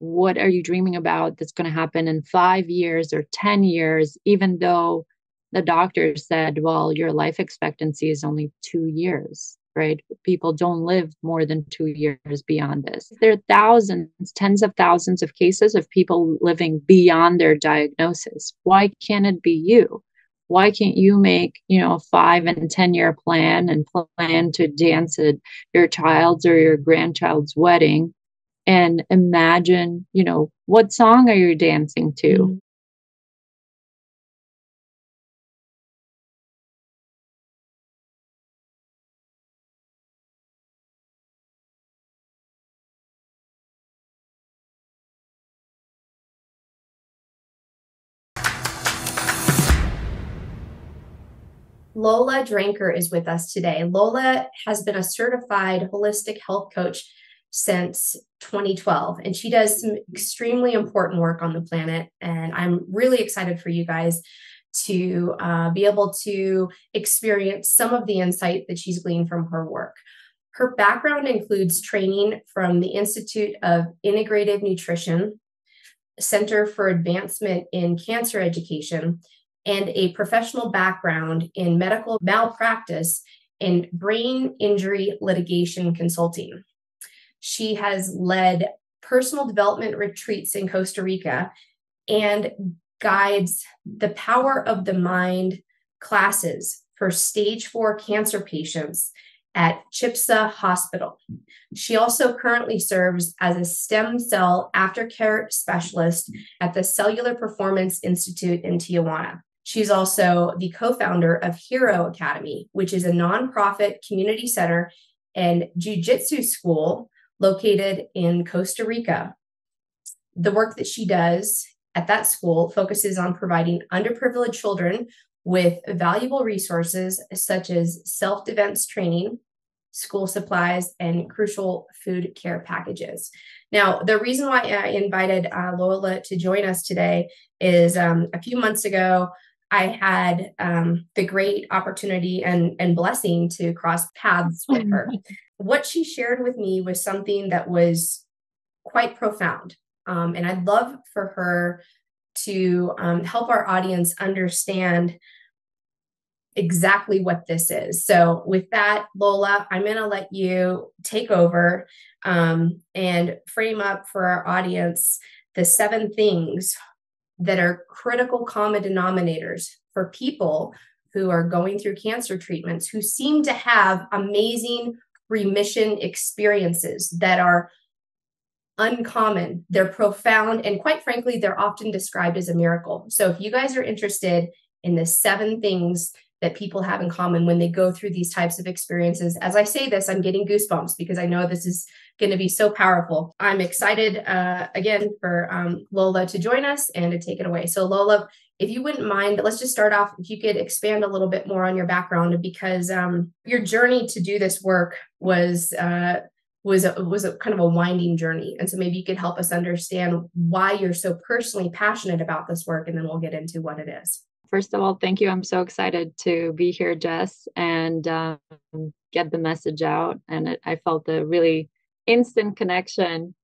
What are you dreaming about that's going to happen in 5 years or 10 years, even though the doctor said, well, your life expectancy is only 2 years, right? People don't live more than 2 years beyond this. There are thousands, tens of thousands of cases of people living beyond their diagnosis. Why can't it be you? Why can't you make, a 5- and 10-year plan and plan to dance at your child's or your grandchild's wedding and imagine, what song are you dancing to? Mm-hmm. Lola Dranker is with us today. Lola has been a certified holistic health coach since 2012, and she does some extremely important work on the planet. And I'm really excited for you guys to be able to experience some of the insight that she's gleaned from her work. Her background includes training from the Institute of Integrative Nutrition, Center for Advancement in Cancer Education, and a professional background in medical malpractice and brain injury litigation consulting. She has led personal development retreats in Costa Rica and guides the Power of the Mind classes for stage 4 cancer patients at CHIPSA Hospital. She also currently serves as a stem cell aftercare specialist at the Cellular Performance Institute in Tijuana. She's also the co-founder of Hero Academy, which is a nonprofit community center and jiu-jitsu school located in Costa Rica. The work that she does at that school focuses on providing underprivileged children with valuable resources such as self-defense training, school supplies, and crucial food care packages. Now, the reason why I invited Lola to join us today is a few months ago, I had the great opportunity and blessing to cross paths with her. What she shared with me was something that was quite profound. And I'd love for her to help our audience understand exactly what this is. So with that, Lola, I'm going to let you take over and frame up for our audience the 7 things that are critical common denominators for people who are going through cancer treatments, who seem to have amazing remission experiences that are uncommon, they're profound, and quite frankly, they're often described as a miracle. So if you guys are interested in the 7 things that people have in common when they go through these types of experiences, as I say this, I'm getting goosebumps because I know this is going to be so powerful. I'm excited again for Lola to join us and to take it away. So Lola, if you wouldn't mind, let's just start off. If you could expand a little bit more on your background, because your journey to do this work was a kind of a winding journey. And so maybe you could help us understand why you're so personally passionate about this work, and then we'll get into what it is. First of all, thank you. I'm so excited to be here, Jess, and get the message out. And I felt a really instant connection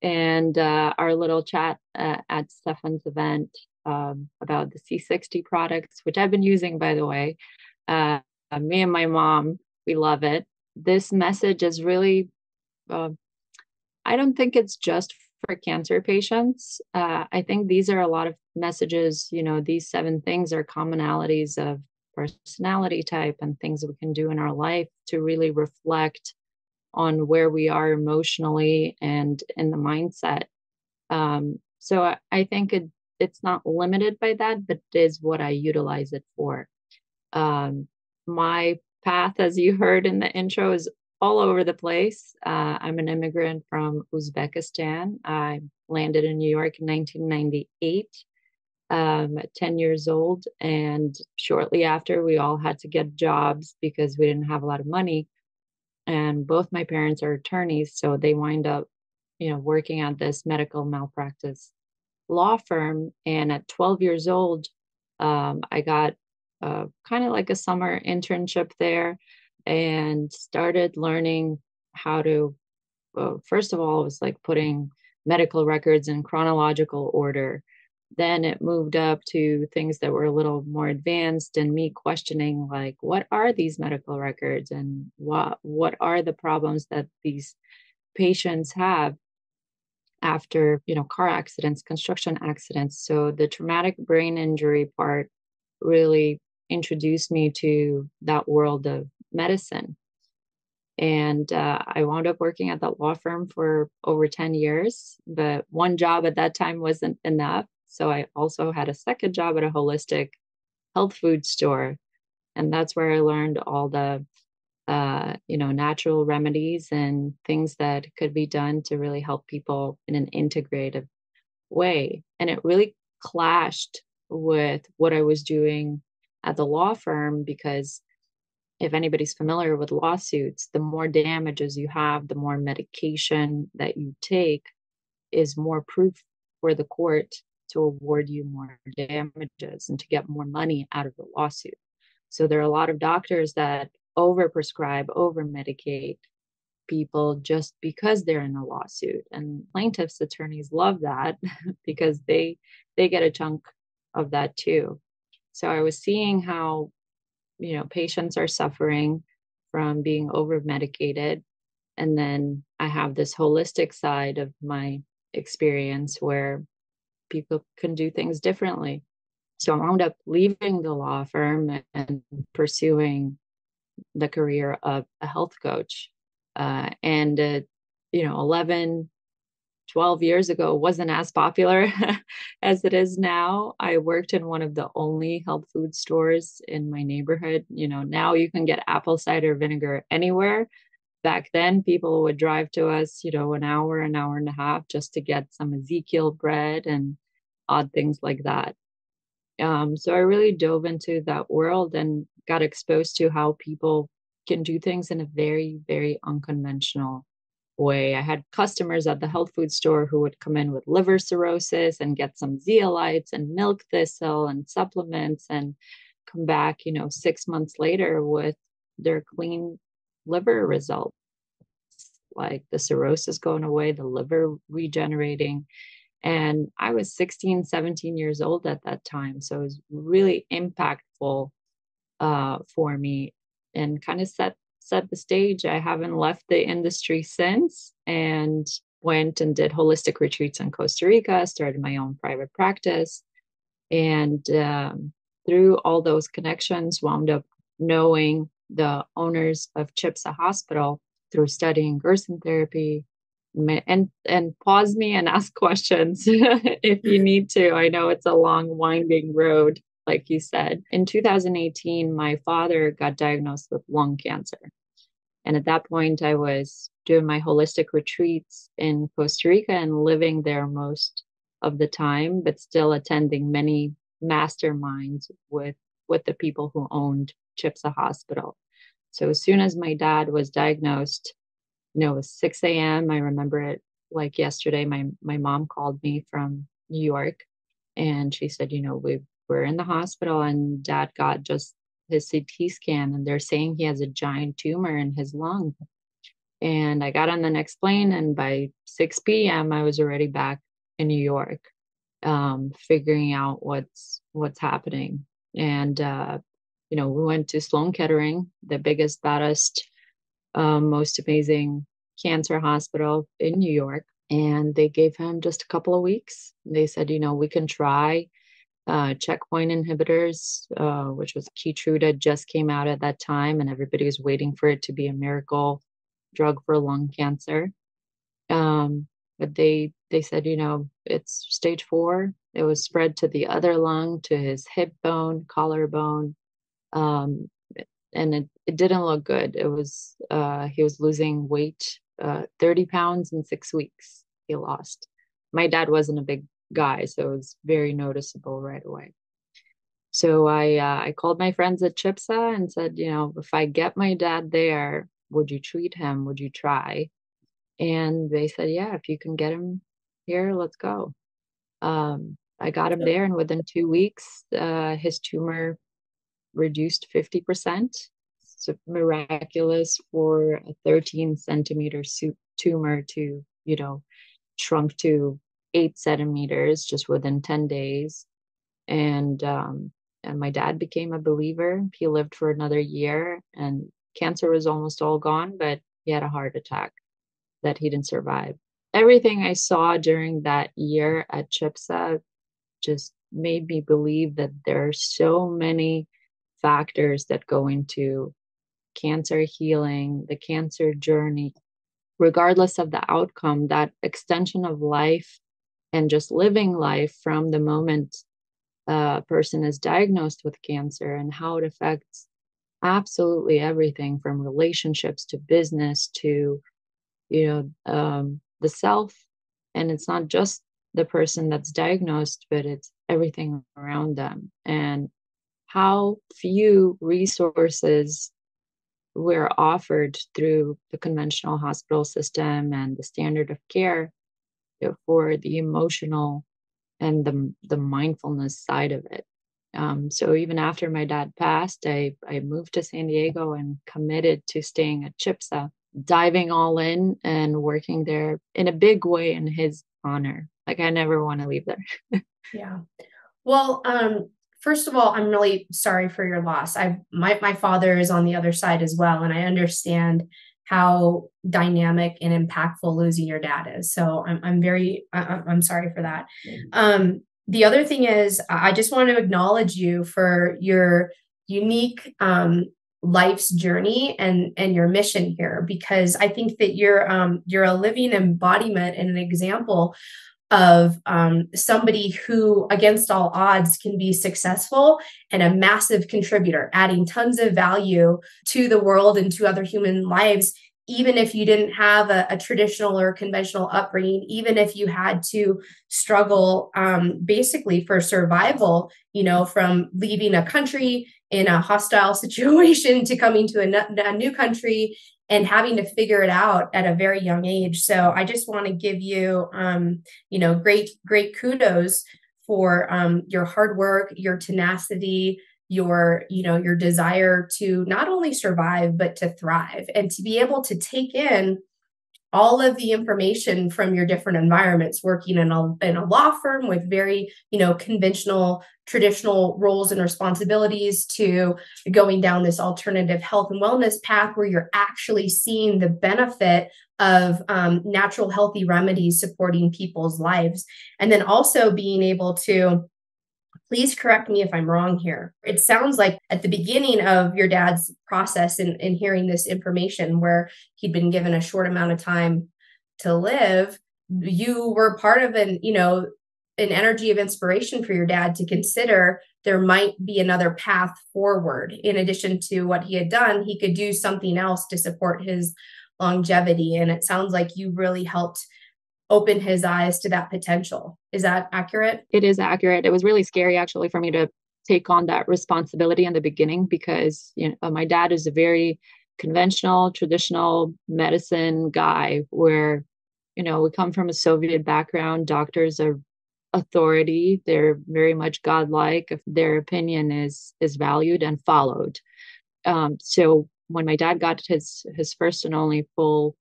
and our little chat at Stefan's event about the C60 products, which I've been using, by the way. Me and my mom, we love it. This message is really, I don't think it's just for cancer patients. I think these are a lot of messages, these 7 things are commonalities of personality type and things we can do in our life to really reflect on where we are emotionally and in the mindset. So I think it's not limited by that, but it is what I utilize it for. My path, as you heard in the intro, is all over the place. I'm an immigrant from Uzbekistan. I landed in New York in 1998 at 10 years old. And shortly after, we all had to get jobs because we didn't have a lot of money. And both my parents are attorneys, so they wind up, working at this medical malpractice law firm. And at 12 years old, I got kind of like a summer internship there, and started learning how to, first of all, it was like putting medical records in chronological order. Then it moved up to things that were a little more advanced and me questioning, like, what are these medical records and what are the problems that these patients have after, you know, car accidents, construction accidents. So the traumatic brain injury part really introduced me to that world of medicine. And I wound up working at that law firm for over 10 years, but one job at that time wasn't enough. So I also had a second job at a holistic health food store. And that's where I learned all the, natural remedies and things that could be done to really help people in an integrative way. And it really clashed with what I was doing at the law firm, because if anybody's familiar with lawsuits, the more damages you have, the more medication that you take is more proof for the court to award you more damages and to get more money out of the lawsuit. So there are a lot of doctors that overprescribe, overmedicate people just because they're in a lawsuit. And plaintiffs' attorneys love that because they get a chunk of that too. So I was seeing how, you know, patients are suffering from being overmedicated. And then I have this holistic side of my experience where people can do things differently. So I wound up leaving the law firm and pursuing the career of a health coach. 11-12 years ago wasn't as popular as it is now. I worked in one of the only health food stores in my neighborhood. You know, now you can get apple cider vinegar anywhere. Back then, people would drive to us, you know, an hour and a half just to get some Ezekiel bread and odd things like that. So I really dove into that world and got exposed to how people can do things in a very, very unconventional way. I had customers at the health food store who would come in with liver cirrhosis and get some zeolites and milk thistle and supplements and come back, you know, 6 months later with their clean liver results, like the cirrhosis going away, the liver regenerating. And I was 16, 17 years old at that time. So it was really impactful for me and kind of set the stage. I haven't left the industry since, and went and did holistic retreats in Costa Rica, started my own private practice. And through all those connections, wound up knowing the owners of CHIPSA Hospital through studying Gerson therapy, and pause me and ask questions if you need to. I know it's a long, winding road, like you said. In 2018, my father got diagnosed with lung cancer. And at that point, I was doing my holistic retreats in Costa Rica and living there most of the time, but still attending many masterminds with the people who owned CHIPSA Hospital. So as soon as my dad was diagnosed, you know, it was 6 a.m. I remember it like yesterday. My mom called me from New York and she said, you know, we're in the hospital and dad got just his CT scan and they're saying he has a giant tumor in his lung. And I got on the next plane and by 6 p.m. I was already back in New York, figuring out what's happening. And, we went to Sloan Kettering, the biggest, baddest, most amazing cancer hospital in New York. And they gave him just a couple of weeks. They said, you know, we can try checkpoint inhibitors, which was Keytruda, just came out at that time. And everybody was waiting for it to be a miracle drug for lung cancer. But they said, you know, it's stage 4. It was spread to the other lung, to his hip bone, collarbone. And it didn't look good. It was, he was losing weight, 30 pounds in 6 weeks he lost. My dad wasn't a big guy, so it was very noticeable right away. So I called my friends at CHIPSA and said, you know, if I get my dad there, would you treat him? Would you try? And they said, yeah, if you can get him here, let's go. I got him there, and within 2 weeks, his tumor reduced 50%. So miraculous for a 13 centimeter tumor to, you know, shrunk to 8 centimeters just within 10 days. And my dad became a believer. He lived for another year, and cancer was almost all gone, but he had a heart attack that he didn't survive. Everything I saw during that year at CHIPSA just made me believe that there are so many factors that go into cancer healing, the cancer journey, regardless of the outcome, that extension of life and just living life from the moment a person is diagnosed with cancer, and how it affects absolutely everything from relationships to business to, the self. And it's not just the person that's diagnosed, but it's everything around them, and how few resources were offered through the conventional hospital system and the standard of care for the emotional and the mindfulness side of it. So even after my dad passed, I moved to San Diego and committed to staying at CHIPSA, diving all in and working there in a big way in his honor. Like, I never want to leave there. Yeah. Well, first of all, I'm really sorry for your loss. My father is on the other side as well, and I understand how dynamic and impactful losing your dad is. So I'm sorry for that. The other thing is, I just want to acknowledge you for your unique life's journey and your mission here, because I think that you're a living embodiment and an example of somebody who, against all odds, can be successful and a massive contributor, adding tons of value to the world and to other human lives, even if you didn't have a traditional or conventional upbringing, even if you had to struggle basically for survival, from leaving a country in a hostile situation to coming to a new country and having to figure it out at a very young age. So I just want to give you, great kudos for your hard work, your tenacity, your desire to not only survive, but to thrive, and to be able to take in all of the information from your different environments, working in a law firm with very, conventional, traditional roles and responsibilities, to going down this alternative health and wellness path where you're actually seeing the benefit of natural, healthy remedies supporting people's lives. And then also being able to, please correct me if I'm wrong here, it sounds like at the beginning of your dad's process in hearing this information, where he'd been given a short amount of time to live, you were part of an energy of inspiration for your dad to consider there might be another path forward. In addition to what he had done, he could do something else to support his longevity. And it sounds like you really helped open his eyes to that potential. Is that accurate? It is accurate. It was really scary, actually, for me to take on that responsibility in the beginning, because my dad is a very conventional, traditional medicine guy, where, we come from a Soviet background. Doctors are authority. They're very much godlike. Their opinion is valued and followed. So when my dad got his first and only full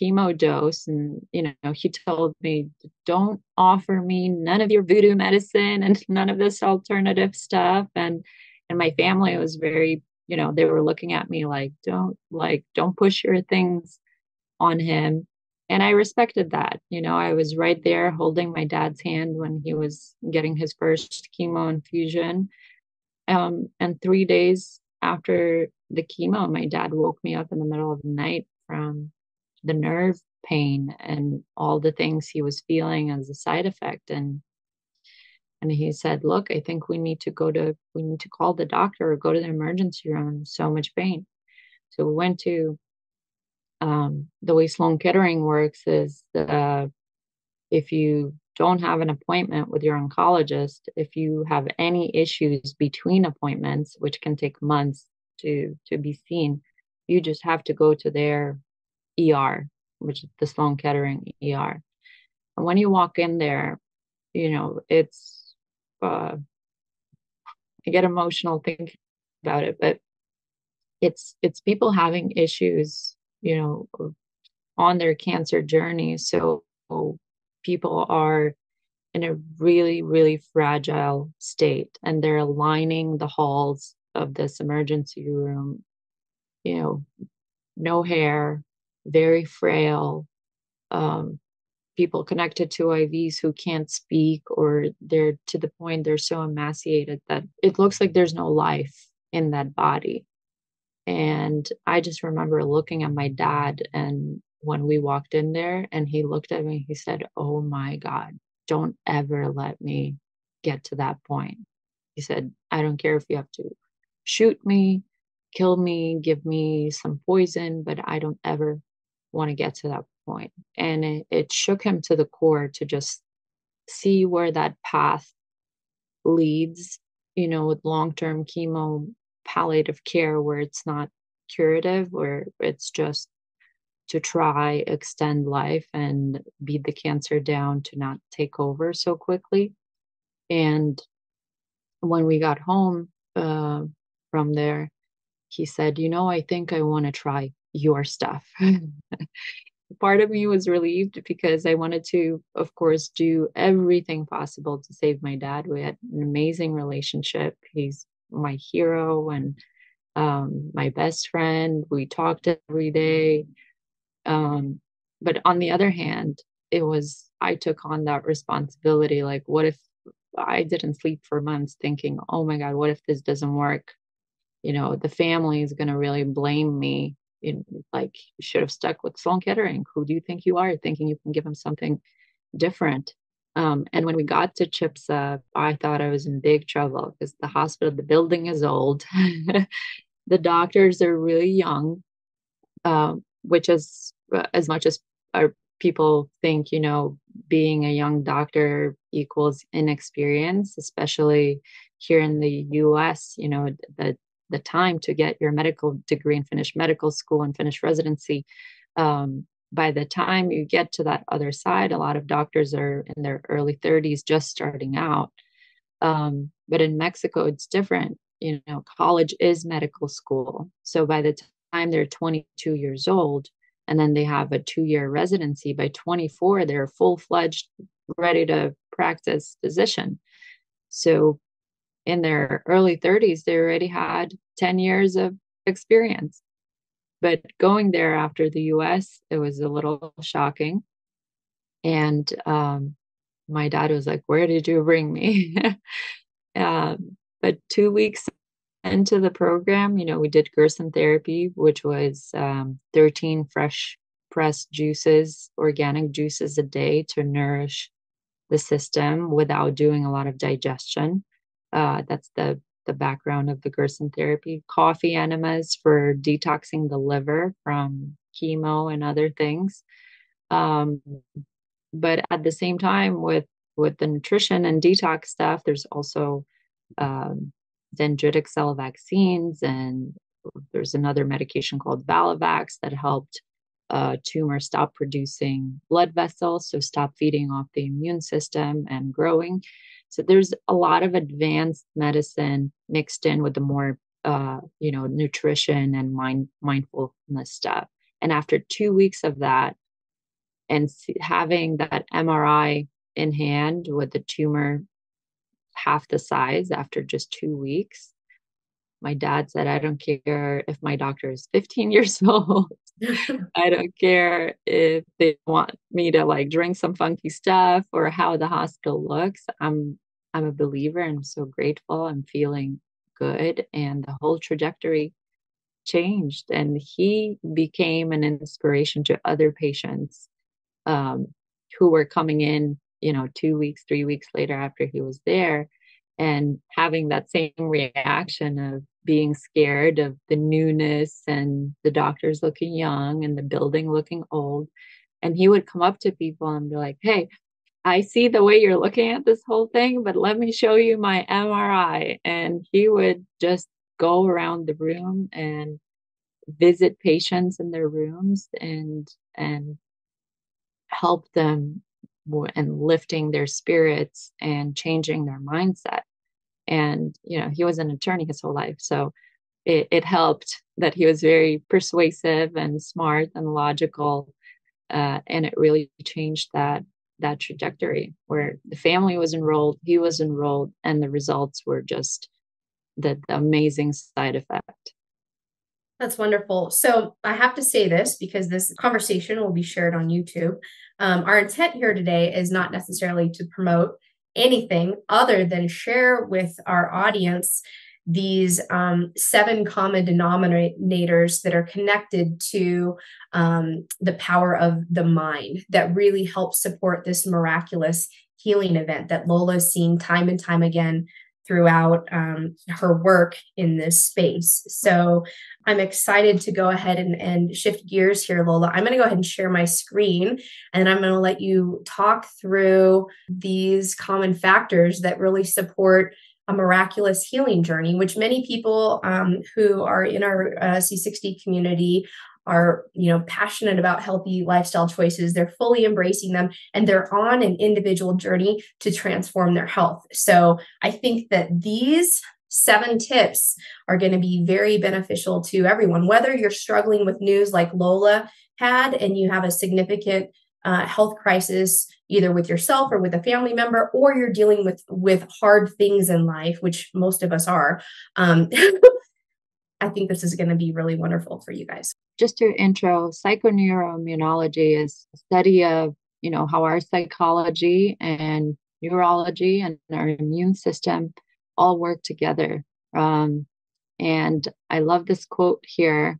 chemo dose, and he told me, don't offer me none of your voodoo medicine and none of this alternative stuff, and my family was very, they were looking at me like, don't push your things on him. And I respected that. I was right there holding my dad's hand when he was getting his first chemo infusion, and 3 days after the chemo, my dad woke me up in the middle of the night from the nerve pain and all the things he was feeling as a side effect. And he said, look, I think we need to call the doctor or go to the emergency room. So much pain. So we went to, the way Sloan Kettering works is, if you don't have an appointment with your oncologist, if you have any issues between appointments, which can take months to be seen, you just have to go to their ER, which is the Sloan Kettering ER. And when you walk in there, it's, I get emotional thinking about it, but it's people having issues, on their cancer journey. So people are in a really, really fragile state, and they're lining the halls of this emergency room, you know, no hair, very frail, people connected to IVs who can't speak, or they're to the point they're so emaciated that it looks like there's no life in that body. And I just remember looking at my dad, and when we walked in there and he looked at me, he said, "Oh my God, don't ever let me get to that point." He said, "I don't care if you have to shoot me, kill me, give me some poison, but I don't ever want to get to that point." And it shook him to the core to just see where that path leads, you know, with long-term chemo, palliative care, where it's not curative, where it's just to try extend life and beat the cancer down to not take over so quickly. And when we got home from there, he said, "You know, I think I want to try your stuff." Part of me was relieved because I wanted to, of course, do everything possible to save my dad. We had an amazing relationship. He's my hero and my best friend. We talked every day. But on the other hand, it was, I took on that responsibility. Like, what if I didn't sleep for months thinking, "Oh my God, what if this doesn't work? You know, the family is going to really blame me. Like, you should have stuck with Sloan Kettering. Who do you think you are, thinking you can give him something different?" And when we got to CHIPSA, I thought I was in big trouble because the hospital, the building is old. The doctors are really young, which is as much as our people think, you know, being a young doctor equals inexperience, especially here in the US, you know, the time to get your medical degree and finish medical school and finish residency. By the time you get to that other side, a lot of doctors are in their early 30s, just starting out. But in Mexico, it's different. You know, college is medical school. So by the time they're 22 years old, and then they have a 2-year residency, by 24, they're full-fledged, ready to practice physician. So in their early 30s, they already had 10 years of experience. But going there after the US, it was a little shocking. And my dad was like, "Where did you bring me?" But 2 weeks into the program, you know, we did Gerson therapy, which was 13 fresh pressed juices, organic juices a day to nourish the system without doing a lot of digestion. That's the background of the Gerson therapy. Coffee enemas for detoxing the liver from chemo and other things. But at the same time, with the nutrition and detox stuff, there's also dendritic cell vaccines, and there's another medication called Valavax that helped tumor stop producing blood vessels, so stop feeding off the immune system and growing. So there's a lot of advanced medicine mixed in with the more, you know, nutrition and mindfulness stuff. And after 2 weeks of that, and having that MRI in hand with the tumor half the size after just 2 weeks, my dad said, "I don't care if my doctor is 15 years old. I don't care if they want me to like drink some funky stuff or how the hospital looks. I'm a believer. I'm so grateful. I'm feeling good." And the whole trajectory changed. And he became an inspiration to other patients who were coming in, you know, 2 weeks, 3 weeks later after he was there, and having that same reaction of being scared of the newness and the doctors looking young and the building looking old. And he would come up to people and be like, "Hey, I see the way you're looking at this whole thing, but let me show you my MRI." And he would just go around the room and visit patients in their rooms and help them and lifting their spirits and changing their mindset. And, you know, he was an attorney his whole life. So it helped that he was very persuasive and smart and logical. And it really changed that that trajectory where the family was enrolled, he was enrolled, and the results were just the amazing side effect. That's wonderful. So I have to say this because this conversation will be shared on YouTube. Our intent here today is not necessarily to promote anything other than share with our audience these 7 common denominators that are connected to the power of the mind that really helps support this miraculous healing event that Lola's seen time and time again throughout her work in this space. So I'm excited to go ahead and shift gears here, Lola. I'm going to go ahead and share my screen, and I'm going to let you talk through these common factors that really support a miraculous healing journey, which many people who are in our C60 community are, you know, passionate about healthy lifestyle choices. They're fully embracing them, and they're on an individual journey to transform their health. So I think that these 7 tips are going to be very beneficial to everyone, whether you're struggling with news like Lola had, and you have a significant health crisis, either with yourself or with a family member, or you're dealing with hard things in life, which most of us are. I think this is going to be really wonderful for you guys. Just to intro, psychoneuroimmunology is a study of, you know, how our psychology and neurology and our immune system all work together. And I love this quote here,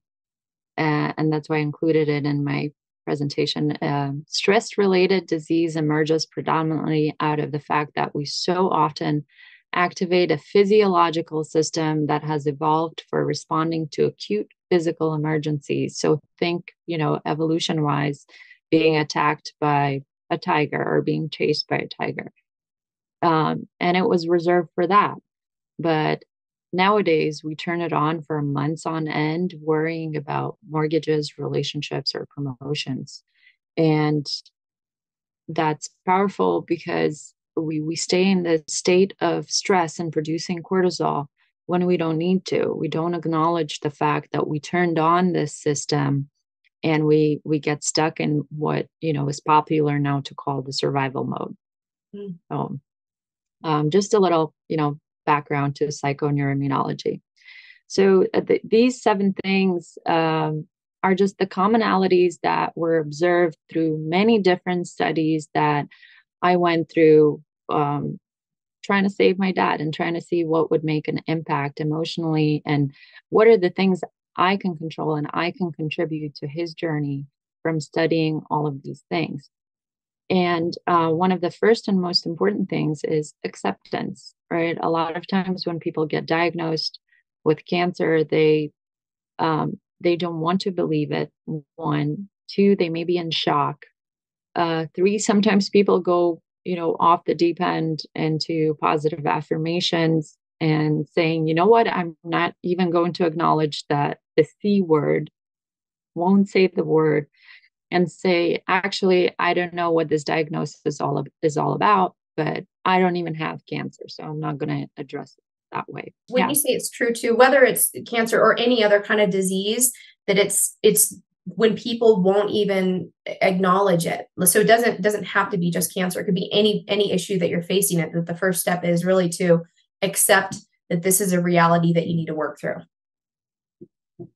and that's why I included it in my presentation. Stress-related disease emerges predominantly out of the fact that we so often activate a physiological system that has evolved for responding to acute physical emergencies. So think, you know, evolution-wise, being attacked by a tiger or being chased by a tiger. And it was reserved for that. But nowadays, we turn it on for months on end, worrying about mortgages, relationships, or promotions. And that's powerful because we stay in the state of stress and producing cortisol when we don't need to. We don't acknowledge the fact that we turned on this system, and we get stuck in what, you know, is popular now to call the survival mode. So, just a little, you know, background to psychoneuroimmunology. So these 7 things are just the commonalities that were observed through many different studies that I went through trying to save my dad and trying to see what would make an impact emotionally and what are the things I can control and I can contribute to his journey from studying all of these things. And one of the first and most important things is acceptance, right? A lot of times when people get diagnosed with cancer, they don't want to believe it. 1, 2, they may be in shock. 3, sometimes people go, you know, off the deep end into positive affirmations and saying, you know what, I'm not even going to acknowledge that the C word, won't say the word, and say, actually, I don't know what this diagnosis is all about, but I don't even have cancer, so I'm not going to address it that way. When you say it's true too, whether it's cancer or any other kind of disease, that it's when people won't even acknowledge it. So it doesn't have to be just cancer. It could be any issue that you're facing. It that the first step is really to accept that this is a reality that you need to work through.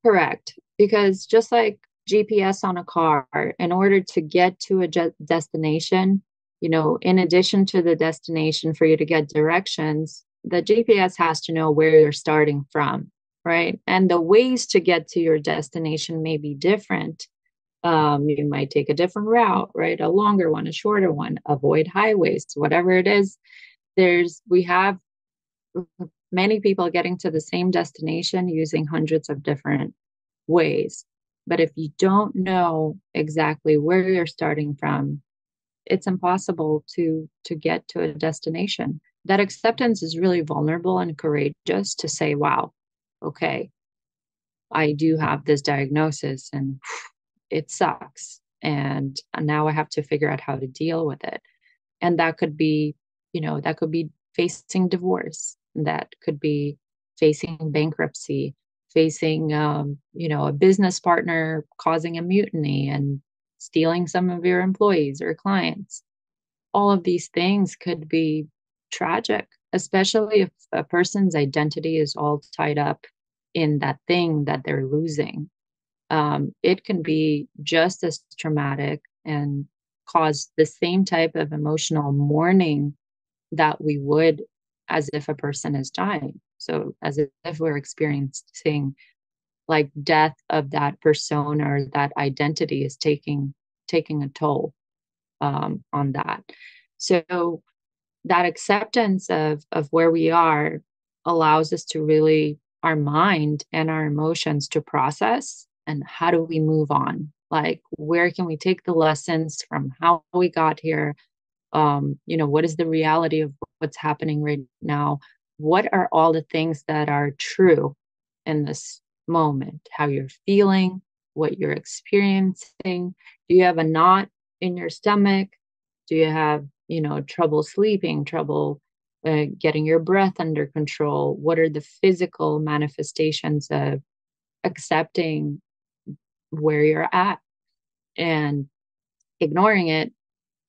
Correct, because just like GPS on a car, in order to get to a destination, you know, in addition to the destination, for you to get directions, the GPS has to know where you're starting from, right? And the ways to get to your destination may be different. You might take a different route, right? A longer one, a shorter one, avoid highways, whatever it is. We have many people getting to the same destination using hundreds of different ways. But if you don't know exactly where you're starting from, it's impossible to get to a destination. That acceptance is really vulnerable and courageous to say, wow, okay, I do have this diagnosis and it sucks. And now I have to figure out how to deal with it. And that could be, you know, that could be facing divorce. That could be facing bankruptcy. Facing, you know, a business partner causing a mutiny and stealing some of your employees or clients. all of these things could be tragic, especially if a person's identity is all tied up in that thing that they're losing. It can be just as traumatic and cause the same type of emotional mourning that we would as if a person is dying. So as if we're experiencing like death of that persona or that identity is taking a toll on that. So that acceptance of where we are allows us to really, our mind and our emotions to process, and how do we move on? Like, where can we take the lessons from how we got here? What is the reality of what's happening right now? What are all the things that are true in this moment? How you're feeling, what you're experiencing. Do you have a knot in your stomach? Do you have, trouble sleeping, trouble getting your breath under control? What are the physical manifestations of accepting where you're at? And ignoring it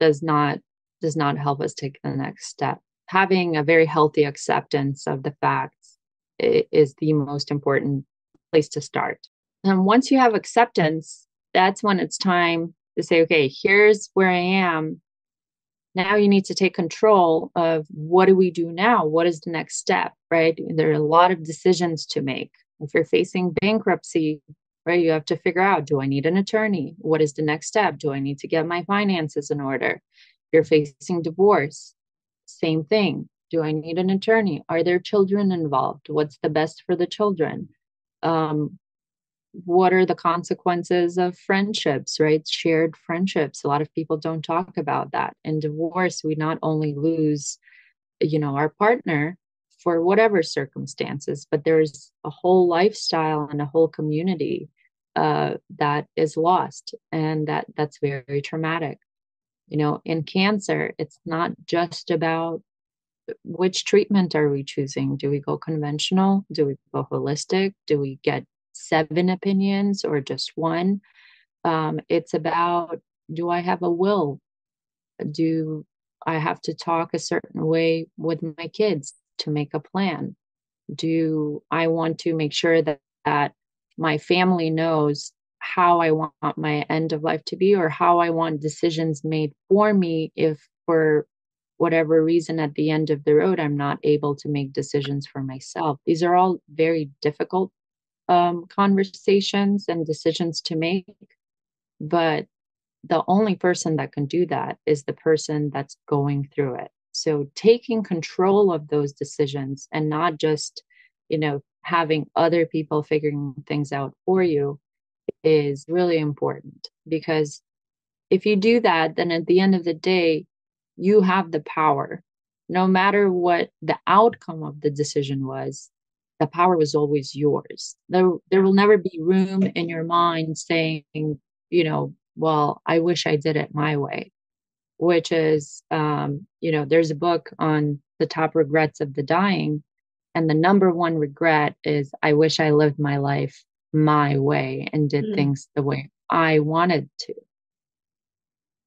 does not help us take the next step. Having a very healthy acceptance of the facts is the most important place to start. And once you have acceptance, that's when it's time to say, okay, here's where I am. Now you need to take control of what do we do now? What is the next step, right? There are a lot of decisions to make. If you're facing bankruptcy, right, you have to figure out, do I need an attorney? What is the next step? Do I need to get my finances in order? If you're facing divorce, same thing. Do I need an attorney? Are there children involved? What's the best for the children? What are the consequences of friendships, right? Shared friendships. A lot of people don't talk about that. In divorce, we not only lose, our partner for whatever circumstances, but there's a whole lifestyle and a whole community that is lost. And that's very traumatic. In cancer, it's not just about which treatment are we choosing? Do we go conventional? Do we go holistic? Do we get 7 opinions or just one? It's about, do I have a will? Do I have to talk a certain way with my kids to make a plan? Do I want to make sure that my family knows how I want my end of life to be, or how I want decisions made for me if for whatever reason at the end of the road, I'm not able to make decisions for myself? These are all very difficult conversations and decisions to make. But the only person that can do that is the person that's going through it. So taking control of those decisions and not just, having other people figuring things out for you is really important, because if you do that, then at the end of the day, you have the power. No matter what the outcome of the decision was, the power was always yours. There will never be room in your mind saying, well, I wish I did it my way, which is, there's a book on the top regrets of the dying. And the number one regret is, I wish I lived my life my way and did things the way I wanted to.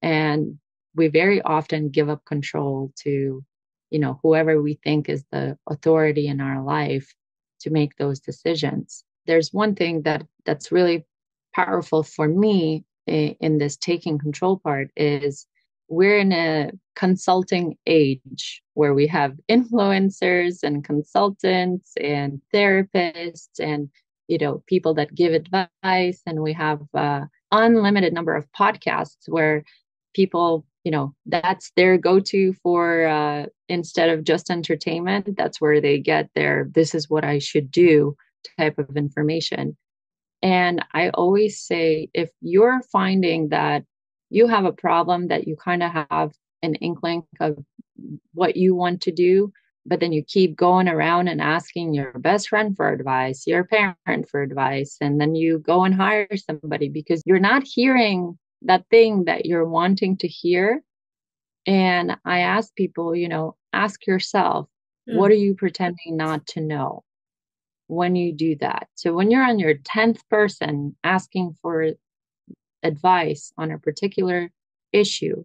And we very often give up control to, whoever we think is the authority in our life to make those decisions. There's one thing that's really powerful for me in this taking control part is we're in a consulting age where we have influencers and consultants and therapists and people that give advice, and we have unlimited number of podcasts where people, that's their go-to for instead of just entertainment. That's where they get their "this is what I should do" type of information. And I always say, if you're finding that you have a problem that you kind of have an inkling of what you want to do, but then you keep going around and asking your best friend for advice, your parent for advice, and then you go and hire somebody because you're not hearing that thing that you're wanting to hear. And I ask people, ask yourself, what are you pretending not to know when you do that? So when you're on your 10th person asking for advice on a particular issue,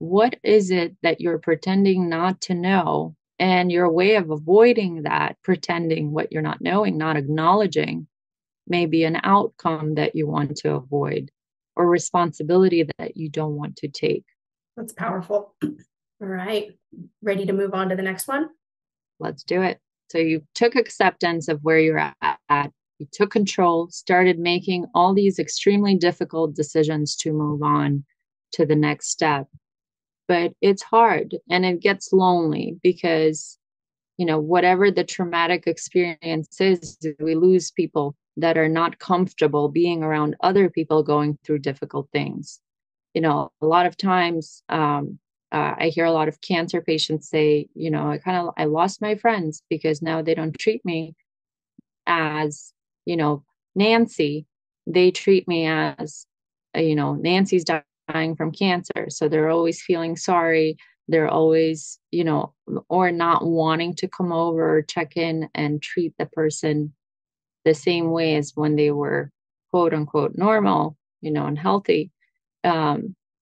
what is it that you're pretending not to know? And your way of avoiding that, pretending what you're not knowing, not acknowledging, may be an outcome that you want to avoid or responsibility that you don't want to take. That's powerful. All right. Ready to move on to the next one? Let's do it. So you took acceptance of where you're at. You took control, started making all these extremely difficult decisions to move on to the next step. But it's hard and it gets lonely because, you know, whatever the traumatic experience is, we lose people that are not comfortable being around other people going through difficult things. You know, a lot of times I hear a lot of cancer patients say, you know, I lost my friends because now they don't treat me as, you know, Nancy. They treat me as, you know, Nancy's dying from cancer. So they're always feeling sorry. They're always, you know, or not wanting to come over or check in and treat the person the same way as when they were, quote unquote, normal, you know, and healthy.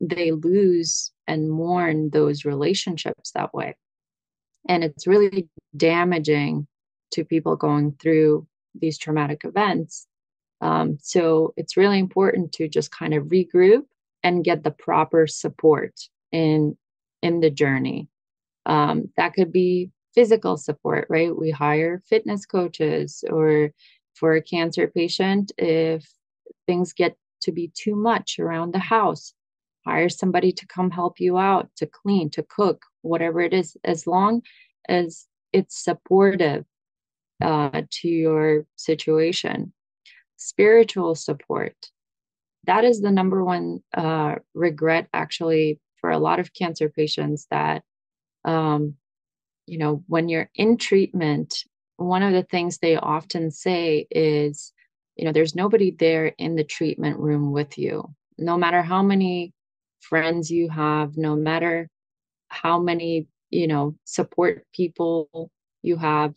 They lose and mourn those relationships that way. And it's really damaging to people going through these traumatic events. So it's really important to just kind of regroup and get the proper support in the journey. That could be physical support, right? We hire fitness coaches, or for a cancer patient, if things get to be too much around the house, hire somebody to come help you out, to clean, to cook, whatever it is, as long as it's supportive to your situation. Spiritual support. That is the number one regret, actually, for a lot of cancer patients that, you know, when you're in treatment, one of the things they often say is, you know, there's nobody there in the treatment room with you. No matter how many friends you have, no matter how many, you know, support people you have,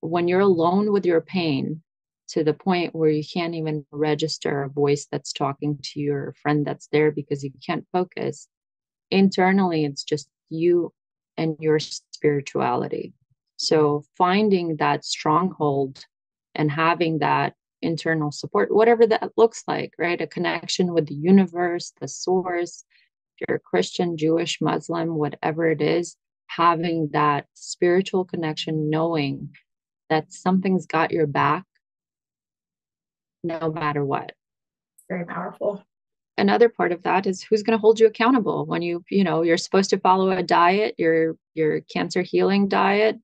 when you're alone with your pain to the point where you can't even register a voice that's talking to your friend that's there because you can't focus, internally, it's just you and your spirituality. So finding that stronghold and having that internal support, whatever that looks like, right? A connection with the universe, the source, if you're a Christian, Jewish, Muslim, whatever it is, having that spiritual connection, knowing that something's got your back no matter what. Very powerful. Another part of that is who's going to hold you accountable when you know, you're supposed to follow a diet, your cancer healing diet,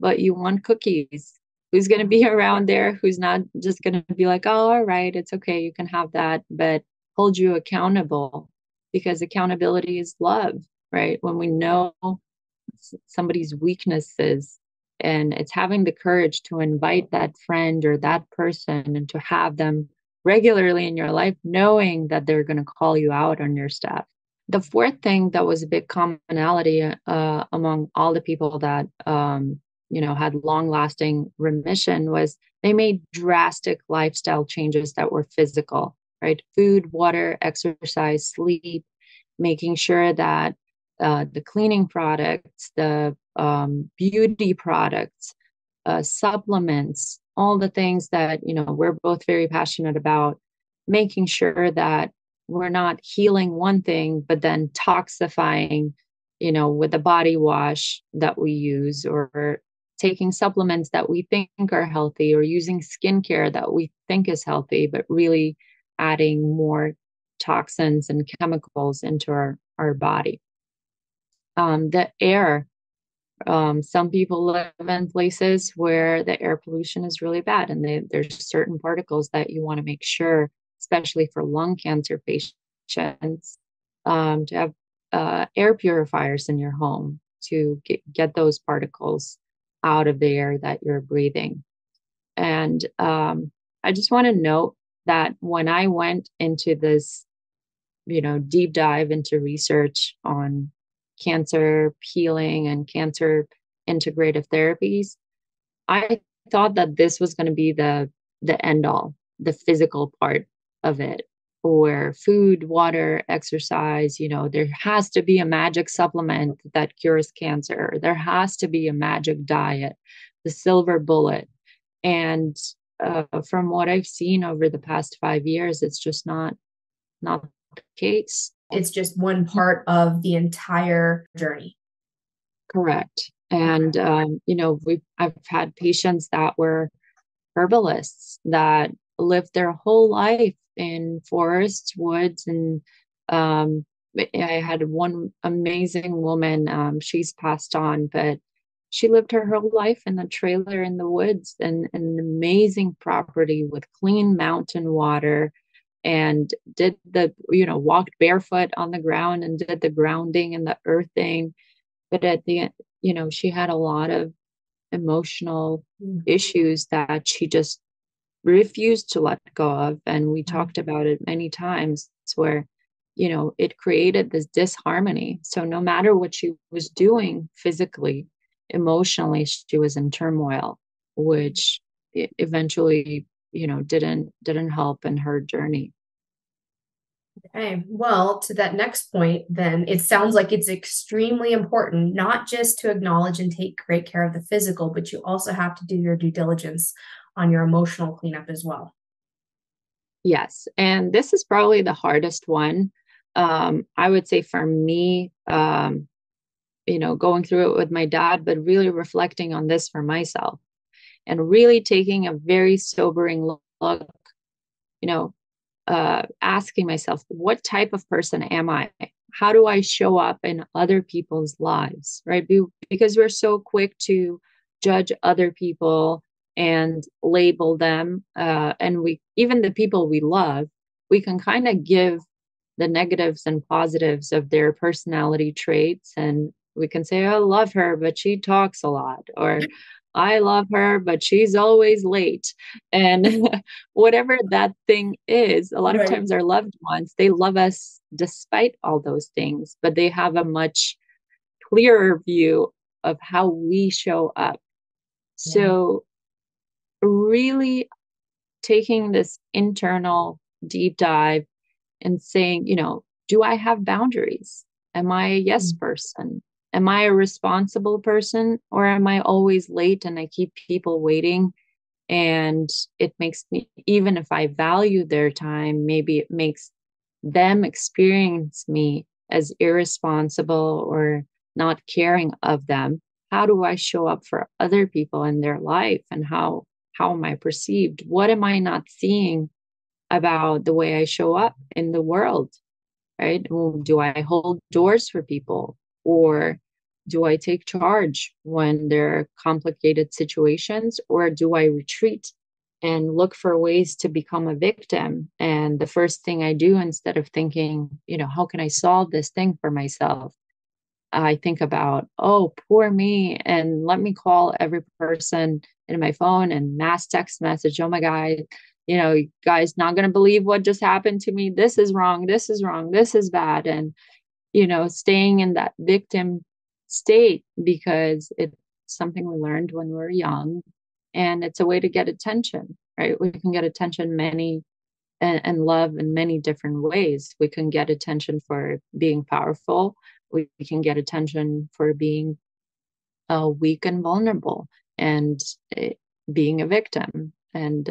but you want cookies. Who's going to be around there? Who's not just going to be like, oh, all right, it's okay, you can have that, but hold you accountable, because accountability is love, right? When we know somebody's weaknesses, and it's having the courage to invite that friend or that person and to have them regularly in your life, knowing that they're going to call you out on your stuff. The fourth thing that was a big commonality among all the people that, you know, had long-lasting remission was they made drastic lifestyle changes that were physical, right? Food, water, exercise, sleep, making sure that the cleaning products, the beauty products, supplements, all the things that, you know, we're both very passionate about, making sure that we're not healing one thing, but then toxifying, you know, with the body wash that we use, or taking supplements that we think are healthy, or using skincare that we think is healthy, but really adding more toxins and chemicals into our body. The air. Some people live in places where the air pollution is really bad, and there's certain particles that you want to make sure, especially for lung cancer patients, to have air purifiers in your home to get those particles out of the air that you're breathing. And I just want to note that when I went into this, you know, deep dive into research on cancer healing and cancer integrative therapies, I thought that this was going to be the end all, the physical part of it, or food, water, exercise. You know, there has to be a magic supplement that cures cancer. There has to be a magic diet, the silver bullet. And from what I've seen over the past 5 years, it's just not the case. It's just one part of the entire journey. Correct. And, you know, I've had patients that were herbalists that lived their whole life in forests, woods. And I had one amazing woman, she's passed on, but she lived her whole life in a trailer in the woods and an amazing property with clean mountain water, and did the, you know, walked barefoot on the ground and did the grounding and the earthing. But at the end, you know, she had a lot of emotional issues that she just refused to let go of. And we talked about it many times where, you know, it created this disharmony. So no matter what she was doing physically, emotionally, she was in turmoil, which eventually, you know, didn't help in her journey. Okay. Well, to that next point, then it sounds like it's extremely important, not just to acknowledge and take great care of the physical, but you also have to do your due diligence on your emotional cleanup as well. Yes. And this is probably the hardest one. I would say for me, you know, going through it with my dad, but really reflecting on this for myself and really taking a very sobering look, you know, asking myself, what type of person am I? How do I show up in other people's lives, right? Because we're so quick to judge other people and label them. And even the people we love, we can kind of give the negatives and positives of their personality traits. And we can say, I love her, but she talks a lot, or I love her, but she's always late. And whatever that thing is, a lot of times our loved ones, they love us despite all those things, but they have a much clearer view of how we show up. Yeah. So really taking this internal deep dive and saying, you know, do I have boundaries? Am I a yes person? Am I a responsible person, or am I always late and I keep people waiting? And it makes me, even if I value their time, maybe it makes them experience me as irresponsible or not caring of them. How do I show up for other people in their life, and how am I perceived? What am I not seeing about the way I show up in the world, right? Do I hold doors for people, or do I take charge when there are complicated situations, or do I retreat and look for ways to become a victim? And the first thing I do, instead of thinking, you know, how can I solve this thing for myself? I think about, oh, poor me. And let me call every person in my phone and mass text message. Oh my God, you know, you guys not going to believe what just happened to me. This is wrong. This is wrong. This is bad. And, you know, staying in that victim state, because it's something we learned when we were young, and it's a way to get attention, right? We can get attention and love in many different ways. We can get attention for being powerful. We can get attention for being weak and vulnerable, and being a victim. And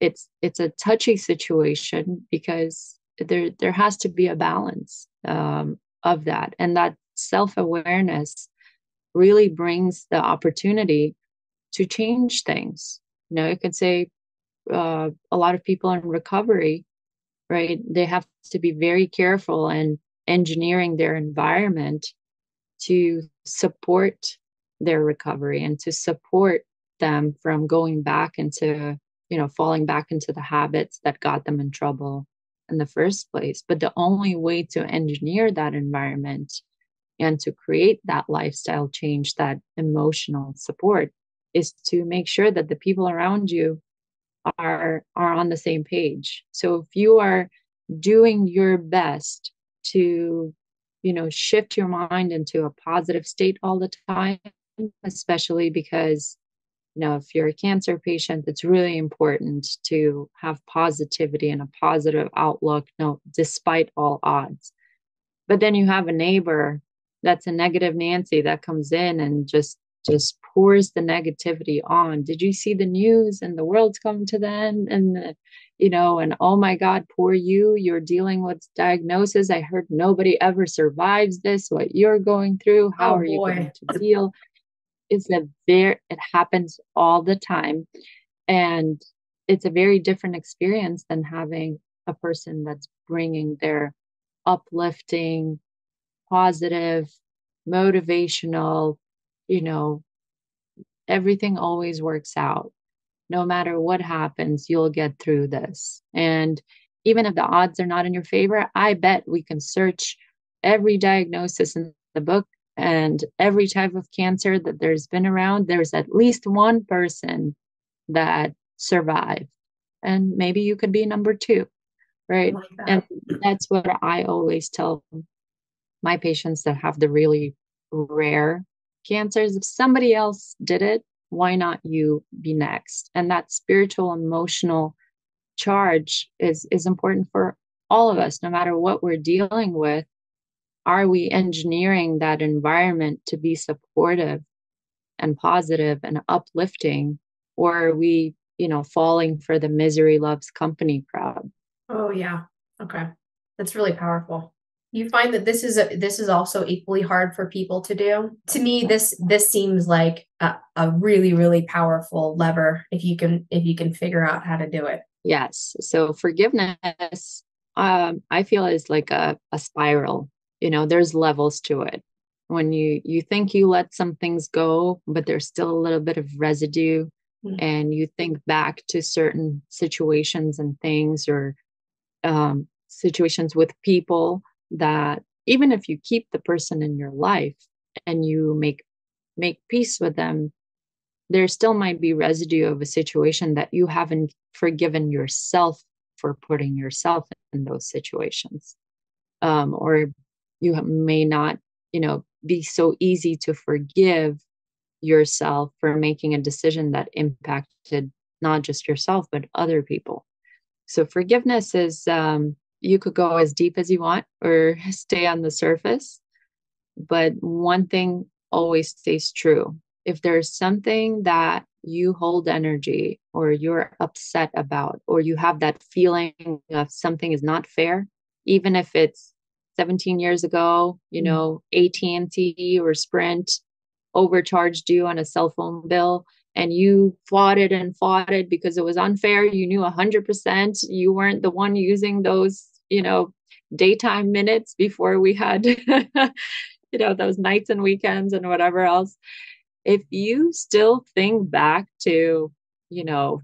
it's a touchy situation, because there has to be a balance of that. And that self-awareness really brings the opportunity to change things. You know, you can say a lot of people in recovery, right? They have to be very careful in engineering their environment to support their recovery and to support them from going back into, you know, falling back into the habits that got them in trouble in the first place. But the only way to engineer that environment and to create that lifestyle change, that emotional support, is to make sure that the people around you are on the same page. So if you are doing your best to, you know, shift your mind into a positive state all the time, especially because know, if you're a cancer patient, it's really important to have positivity and a positive outlook, despite all odds. But then you have a neighbor that's a negative Nancy that comes in and just pours the negativity on. Did you see the news and the world's come to the end? And, you know, and oh my God, poor you, you're dealing with diagnosis. I heard nobody ever survives this, what you're going through. How are you going to deal? It's it happens all the time. And it's a very different experience than having a person that's bringing their uplifting, positive, motivational, you know, everything always works out. No matter what happens, you'll get through this. And even if the odds are not in your favor, I bet we can search every diagnosis in the book and every type of cancer that there's been around. There's at least one person that survived, and maybe you could be number two, right? Like that. And that's what I always tell my patients that have the really rare cancers. If somebody else did it, why not you be next? And that spiritual, emotional charge is important for all of us, no matter what we're dealing with. Are we engineering that environment to be supportive and positive and uplifting? Or are we, you know, falling for the misery loves company crowd? Oh, yeah. Okay. That's really powerful. You find that this is also equally hard for people to do. To me, this seems like a really, really powerful lever if you can figure out how to do it. Yes. So forgiveness, I feel, is like a spiral. You know, there's levels to it. When you think you let some things go, but there's still a little bit of residue, mm-hmm. and you think back to certain situations and things, or situations with people, that even if you keep the person in your life and you make peace with them, there still might be residue of a situation that you haven't forgiven yourself for putting yourself in those situations. Or you may not, you know, be so easy to forgive yourself for making a decision that impacted not just yourself, but other people. So forgiveness is, you could go as deep as you want or stay on the surface. But one thing always stays true. If there's something that you hold energy, or you're upset about, or you have that feeling of something is not fair, even if it's 17 years ago, you know, AT&T or Sprint overcharged you on a cell phone bill, and you fought it because it was unfair. You knew 100% you weren't the one using those, you know, daytime minutes before we had, you know, those nights and weekends and whatever else. If you still think back to, you know,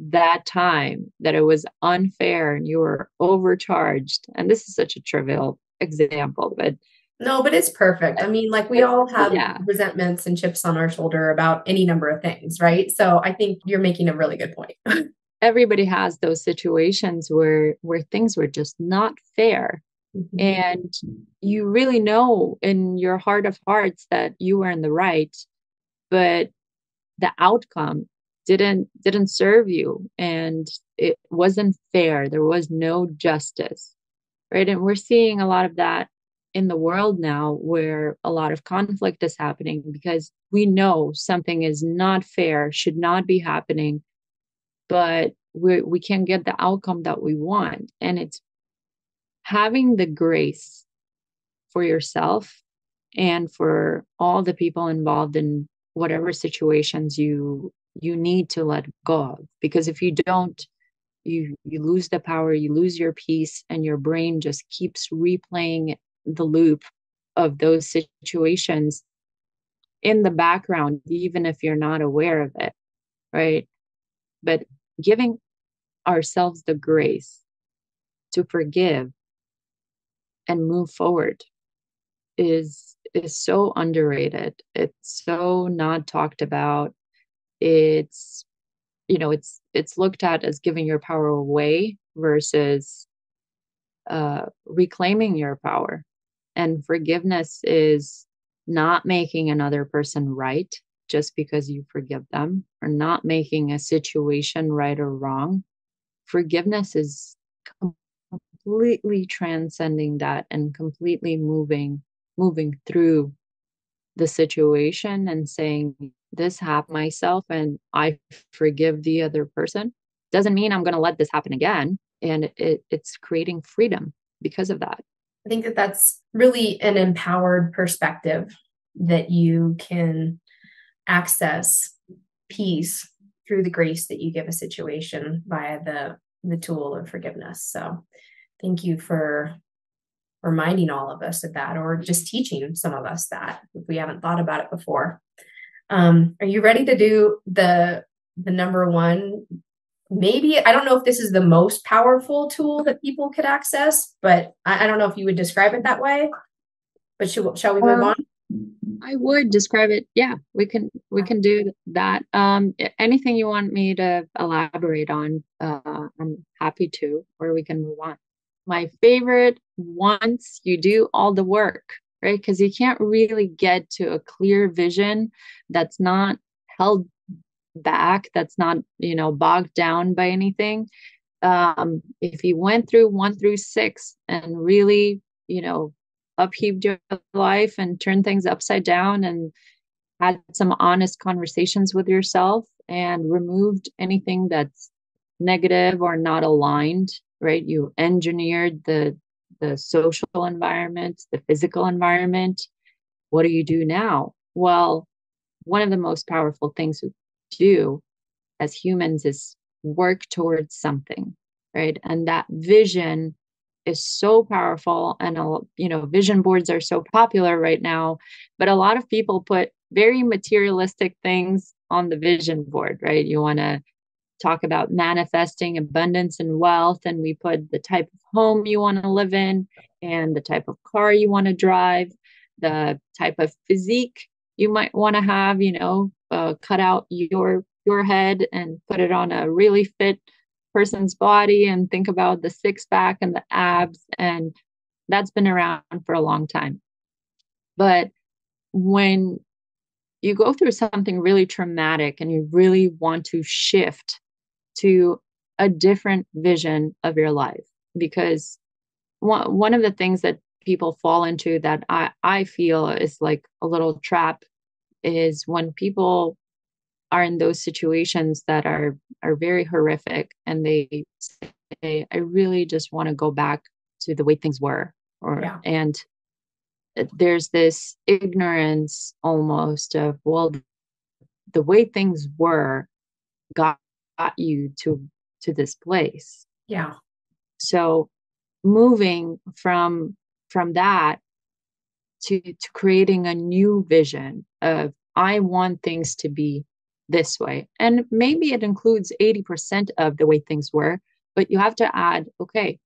that time that it was unfair and you were overcharged, and this is such a trivial example, but no, but it's perfect. I mean, like, we all have resentments and chips on our shoulder about any number of things, right? So I think you're making a really good point. Everybody has those situations where things were just not fair. Mm-hmm. And you really know in your heart of hearts that you were in the right, but the outcome didn't serve you. And it wasn't fair. There was no justice, right? And we're seeing a lot of that in the world now, where a lot of conflict is happening because we know something is not fair, should not be happening, but we can't get the outcome that we want. And it's having the grace for yourself and for all the people involved in whatever situations you need to let go of. Because if you don't, you lose the power, you lose your peace, and your brain just keeps replaying the loop of those situations in the background, even if you're not aware of it, right? But giving ourselves the grace to forgive and move forward is so underrated. It's so not talked about. It's, you know, it's looked at as giving your power away versus reclaiming your power. And forgiveness is not making another person right. just because you forgive them, or not making a situation right or wrong. Forgiveness is completely transcending that and completely moving through the situation and saying, this happened myself and I forgive the other person. Doesn't mean I'm going to let this happen again. And it's creating freedom because of that. I think that that's really an empowered perspective, that you can access peace through the grace that you give a situation via the tool of forgiveness. So thank you for reminding all of us of that, or just teaching some of us that if we haven't thought about it before. Are you ready to do the number one? Maybe, I don't know if this is the most powerful tool that people could access, but I don't know if you would describe it that way, but shall we move on? I would describe it. Yeah, we can do that. Anything you want me to elaborate on, I'm happy to, or we can move on. My favorite, once you do all the work, right? Because you can't really get to a clear vision that's not held back, that's not, bogged down by anything. If you went through 1 through 6 and really, upheaved your life and turned things upside down and had some honest conversations with yourself and removed anything that's negative or not aligned, right? You engineered the social environment, the physical environment. What do you do now? Well, one of the most powerful things we do as humans is work towards something, right? And that vision is so powerful. And, vision boards are so popular right now, but a lot of people put very materialistic things on the vision board, right? You want to talk about manifesting abundance and wealth, and we put the type of home you want to live in and the type of car you want to drive, the type of physique you might want to have, cut out your head and put it on a really fit person's body and think about the 6-pack and the abs. And that's been around for a long time. But when you go through something really traumatic and you really want to shift to a different vision of your life, because one of the things that people fall into that I feel is like a little trap is when people are in those situations that are very horrific and they say, I really just want to go back to the way things were. And there's this ignorance almost of, well, the way things were got you to this place. Yeah. So moving from that to creating a new vision of, I want things to be this way. And maybe it includes 80% of the way things were, but you have to add, okay,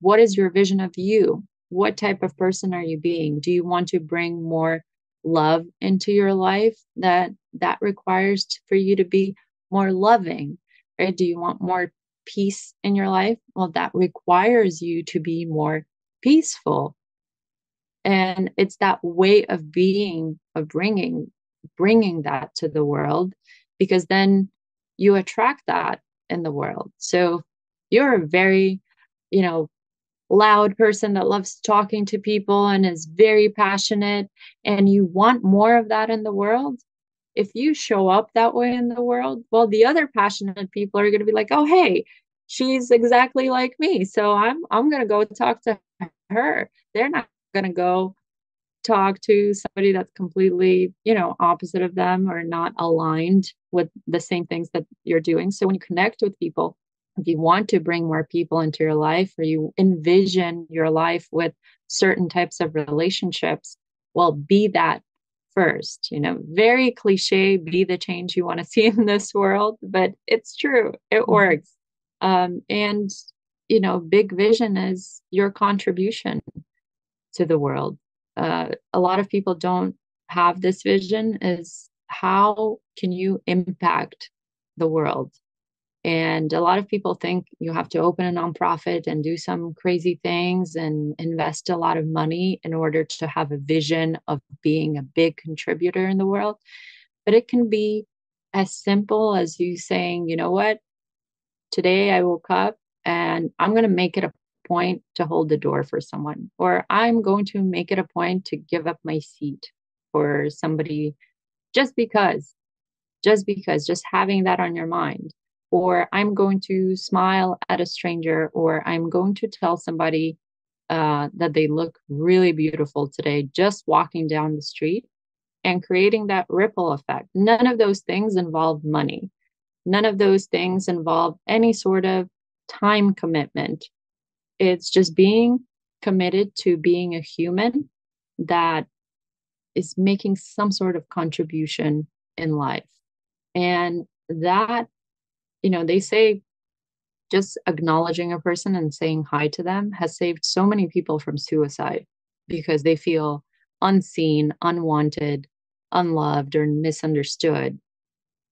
what is your vision of you? What type of person are you being? Do you want to bring more love into your life? That requires for you to be more loving, right? Do you want more peace in your life? Well, that requires you to be more peaceful. And it's that way of being, of bringing that to the world, because then you attract that in the world. So you're a very, loud person that loves talking to people and is very passionate, and you want more of that in the world. If you show up that way in the world, well, the other passionate people are going to be like, oh, hey, she's exactly like me. So I'm going to go talk to her. They're not going to go talk to somebody that's completely, opposite of them or not aligned with the same things that you're doing. So when you connect with people, if you want to bring more people into your life, or you envision your life with certain types of relationships, well, be that first, very cliche, be the change you want to see in this world, but it's true. It works. Big vision is your contribution to the world. A lot of people don't have this vision, is how can you impact the world? And a lot of people think you have to open a nonprofit and do some crazy things and invest a lot of money in order to have a vision of being a big contributor in the world. But it can be as simple as you saying, you know what, today I woke up and I'm going to make it a point to hold the door for someone, or I'm going to make it a point to give up my seat for somebody just because, just having that on your mind, or I'm going to smile at a stranger, or I'm going to tell somebody that they look really beautiful today, just walking down the street, and creating that ripple effect. None of those things involve money. None of those things involve any sort of time commitment. It's just being committed to being a human that is making some sort of contribution in life. And that, you know, they say just acknowledging a person and saying hi to them has saved so many people from suicide because they feel unseen, unwanted, unloved, or misunderstood.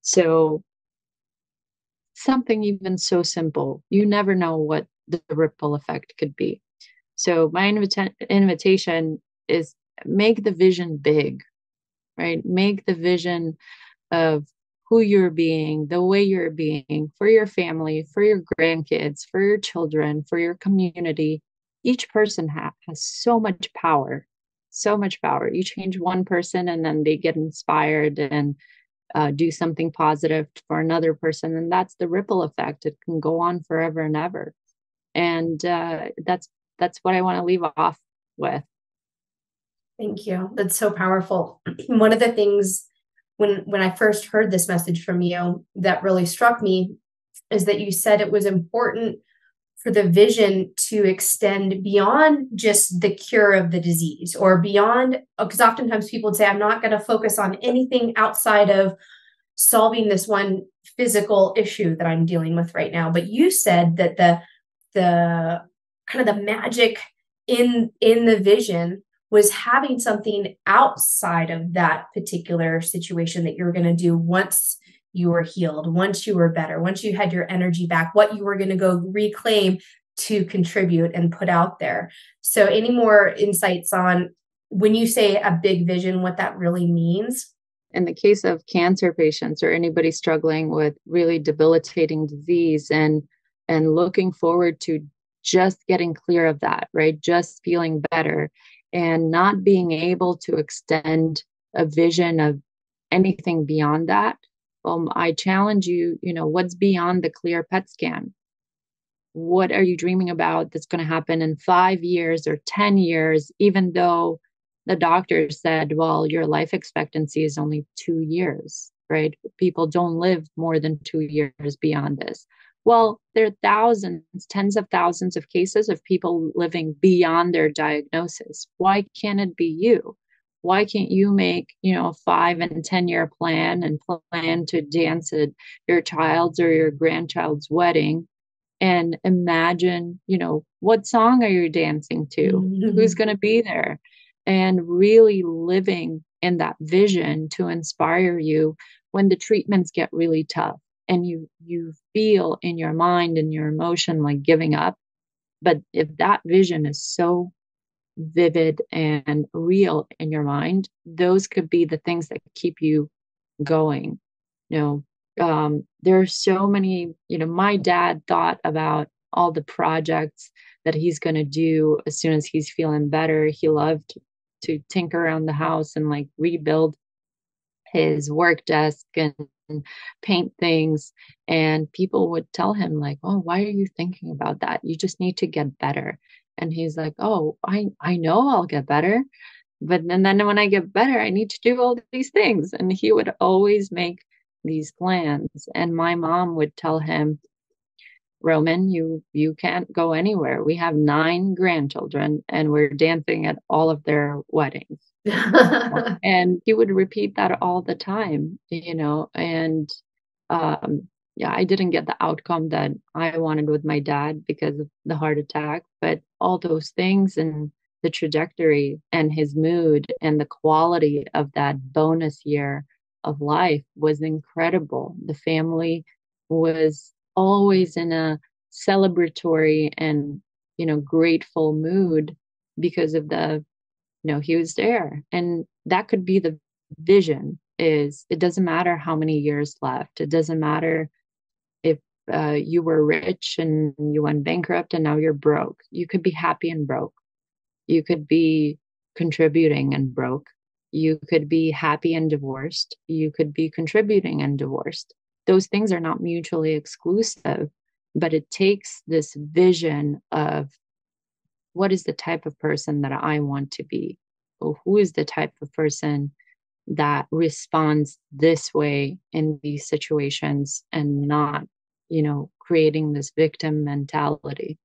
So something even so simple, you never know what the ripple effect could be. So my invitation is make the vision big, right? Make the vision of who you're being, the way you're being, for your family, for your grandkids, for your children, for your community. Each person has so much power. You change one person and then they get inspired and do something positive for another person. And that's the ripple effect. It can go on forever and ever. And that's what I want to leave off with. Thank you. That's so powerful. One of the things when I first heard this message from you that really struck me is that you said it was important for the vision to extend beyond just the cure of the disease or beyond, because oftentimes people would say, I'm not going to focus on anything outside of solving this one physical issue that I'm dealing with right now. But you said that the kind of the magic in the vision was having something outside of that particular situation that you're going to do once you were healed, once you were better, once you had your energy back, what you were going to go reclaim to contribute and put out there. So any more insights on when you say a big vision, what that really means? In the case of cancer patients or anybody struggling with really debilitating disease and looking forward to just getting clear of that, right? Just feeling better and not being able to extend a vision of anything beyond that. Well, I challenge you, you know, what's beyond the clear PET scan? What are you dreaming about that's going to happen in 5 years or 10 years, even though the doctor said, well, your life expectancy is only 2 years, right? People don't live more than 2 years beyond this. Well, there are thousands, tens of thousands of cases of people living beyond their diagnosis. Why can't it be you? Why can't you make, you know, a 5 and 10 year plan and plan to dance at your child's or your grandchild's wedding and imagine, you know, what song are you dancing to? Mm-hmm. Who's going to be there? And really living in that vision to inspire you when the treatments get really tough and you feel in your mind and your emotion like giving up. But if that vision is so vivid and real in your mind, those could be the things that keep you going. You know, there are so many, you know, my dad thought about all the projects that he's going to do as soon as he's feeling better. He loved to tinker around the house and like rebuild his work desk and paint things. And people would tell him like, oh, why are you thinking about that? You just need to get better. And he's like, oh, I know I'll get better. But then when I get better, I need to do all these things. And he would always make these plans. And my mom would tell him, Roman, you can't go anywhere. We have 9 grandchildren and we're dancing at all of their weddings. And he would repeat that all the time, you know. And yeah, I didn't get the outcome that I wanted with my dad because of the heart attack, but all those things and the trajectory and his mood and the quality of that bonus year of life was incredible. The family was always in a celebratory and, you know, grateful mood because of the, you know, he was there. And that could be the vision. is it doesn't matter how many years left. It doesn't matter if you were rich and you went bankrupt and now you're broke. You could be happy and broke. You could be contributing and broke. You could be happy and divorced. You could be contributing and divorced. Those things are not mutually exclusive, but it takes this vision of what is the type of person that I want to be, or who is the type of person that responds this way in these situations, and not, you know, creating this victim mentality.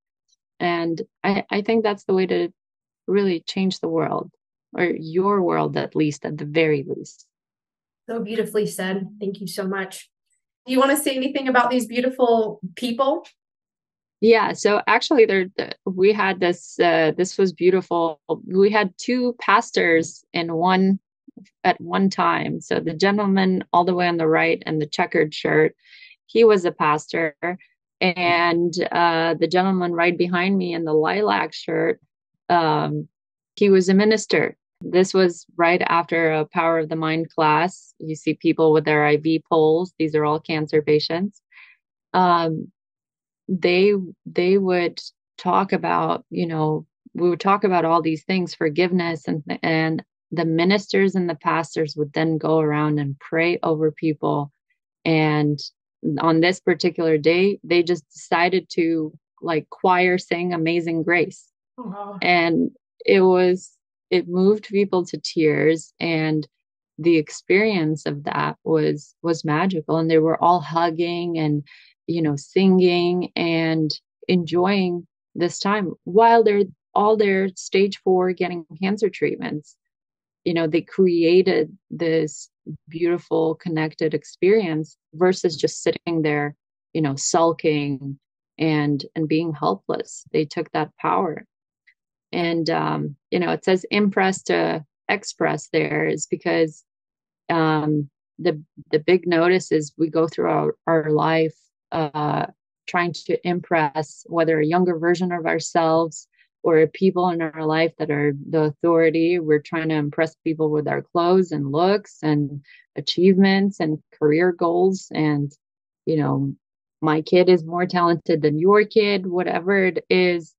And I think that's the way to really change the world, or your world, at least, at the very least. So beautifully said. Thank you so much. Do you want to say anything about these beautiful people? Yeah. So actually we had this, this was beautiful. We had two pastors at one time. So the gentleman all the way on the right and the checkered shirt, he was a pastor, and the gentleman right behind me in the lilac shirt, he was a minister. This was right after a Power of the Mind class. You see people with their IV poles. These are all cancer patients. They would talk about, you know, we would talk about all these things, forgiveness, and the ministers and the pastors would then go around and pray over people. And on this particular day, they just decided to like choir sing Amazing Grace. Uh-huh. And it moved people to tears, and the experience of that was magical. And they were all hugging and, you know, singing and enjoying this time while they're all their stage 4 getting cancer treatments. You know, they created this beautiful connected experience versus just sitting there, you know, sulking and being helpless. They took that power. And, you know, it says impress to express there is because the big notice is we go through our life trying to impress whether a younger version of ourselves or people in our life that are the authority. We're trying to impress people with our clothes and looks and achievements and career goals. And, you know, my kid is more talented than your kid, whatever it is.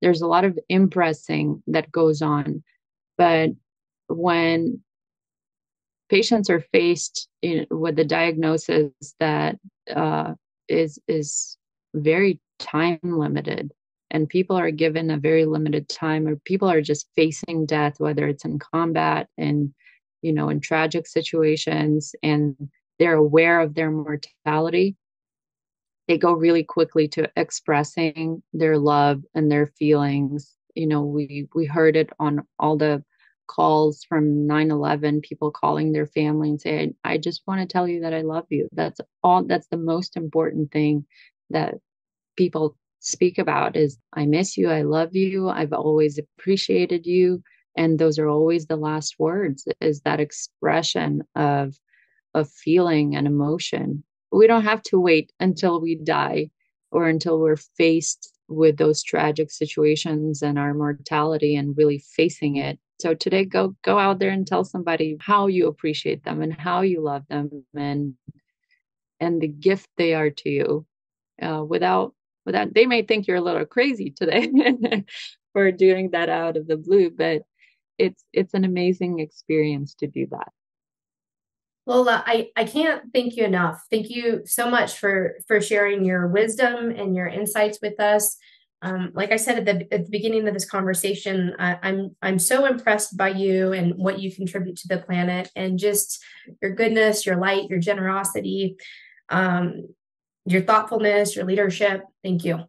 There's a lot of impressing that goes on, but when patients are faced with a diagnosis that is very time limited, and people are given a very limited time, or people are just facing death, whether it's in combat and, you know, in tragic situations, and they're aware of their mortality, they go really quickly to expressing their love and their feelings. You know, we heard it on all the calls from 9/11, people calling their family and saying, I just want to tell you that I love you. That's all. That's the most important thing that people speak about is, I miss you. I love you. I've always appreciated you. And those are always the last words, is that expression of feeling and emotion. We don't have to wait until we die or until we're faced with those tragic situations and our mortality and really facing it. So today, go out there and tell somebody how you appreciate them and how you love them and the gift they are to you. Without they may think you're a little crazy today for doing that out of the blue, but it's an amazing experience to do that. Lola, I can't thank you enough. Thank you so much for sharing your wisdom and your insights with us. Like I said at the beginning of this conversation, I'm so impressed by you and what you contribute to the planet, and just your goodness, your light, your generosity, your thoughtfulness, your leadership. Thank you.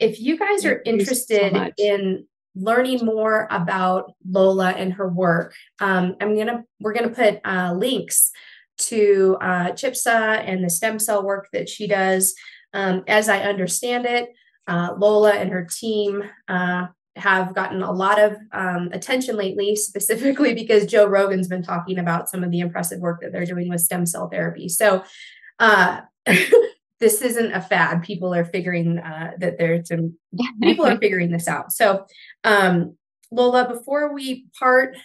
If you guys are interested in learning more about Lola and her work, we're gonna put links to CHIPSA and the stem cell work that she does. As I understand it, Lola and her team have gotten a lot of attention lately, specifically because Joe Rogan's been talking about some of the impressive work that they're doing with stem cell therapy. So this isn't a fad. People are figuring figuring this out. So, Lola, before we part,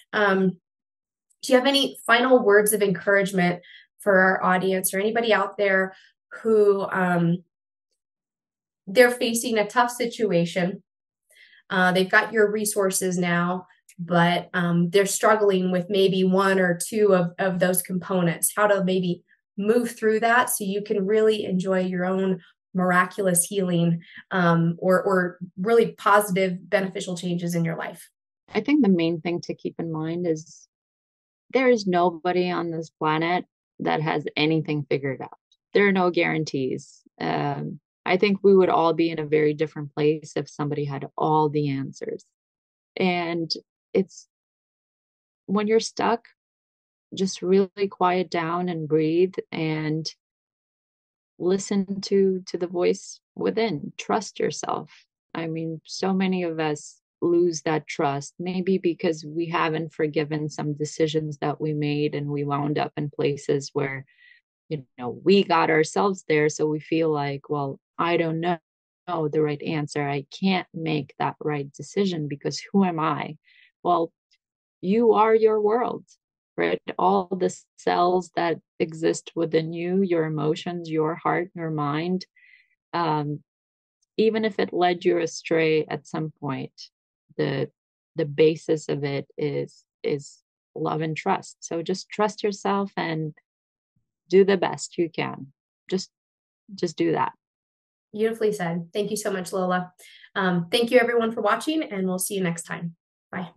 Do you have any final words of encouragement for our audience or anybody out there who they're facing a tough situation? They've got your resources now, but they're struggling with maybe one or two of those components, how to maybe move through that so you can really enjoy your own miraculous healing or really positive, beneficial changes in your life. I think the main thing to keep in mind is there is nobody on this planet that has anything figured out. There are no guarantees. I think we would all be in a very different place if somebody had all the answers. And it's when you're stuck, just really quiet down and breathe and listen to the voice within. Trust yourself. I mean, so many of us lose that trust, maybe because we haven't forgiven some decisions that we made and we wound up in places where, you know, we got ourselves there. So we feel like, well, I don't know the right answer. I can't make that right decision because who am I? Well, you are your world, right? All the cells that exist within you, your emotions, your heart, your mind, even if it led you astray at some point, the basis of it is love and trust. So just trust yourself and do the best you can. Just do that. Beautifully said. Thank you so much, Lola. Thank you everyone for watching, and we'll see you next time. Bye.